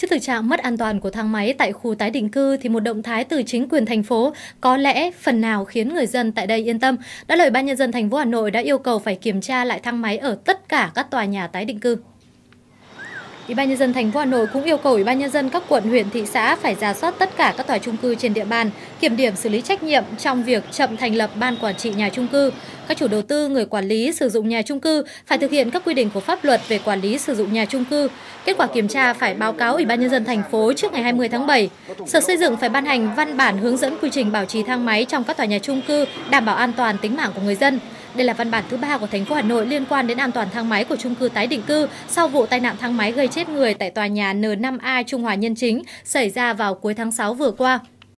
Trước thực trạng mất an toàn của thang máy tại khu tái định cư thì một động thái từ chính quyền thành phố có lẽ phần nào khiến người dân tại đây yên tâm. Đó là Ủy ban Nhân dân thành phố Hà Nội đã yêu cầu phải kiểm tra lại thang máy ở tất cả các tòa nhà tái định cư. Ủy ban Nhân dân thành phố Hà Nội cũng yêu cầu Ủy ban Nhân dân các quận, huyện, thị xã phải rà soát tất cả các tòa chung cư trên địa bàn, kiểm điểm xử lý trách nhiệm trong việc chậm thành lập ban quản trị nhà chung cư. Các chủ đầu tư, người quản lý sử dụng nhà chung cư phải thực hiện các quy định của pháp luật về quản lý sử dụng nhà chung cư. Kết quả kiểm tra phải báo cáo Ủy ban Nhân dân thành phố trước ngày 20 tháng 7. Sở Xây dựng phải ban hành văn bản hướng dẫn quy trình bảo trì thang máy trong các tòa nhà chung cư đảm bảo an toàn tính mạng của người dân. Đây là văn bản thứ 3 của thành phố Hà Nội liên quan đến an toàn thang máy của chung cư tái định cư sau vụ tai nạn thang máy gây chết người tại tòa nhà N5A Trung Hòa Nhân Chính xảy ra vào cuối tháng 6 vừa qua.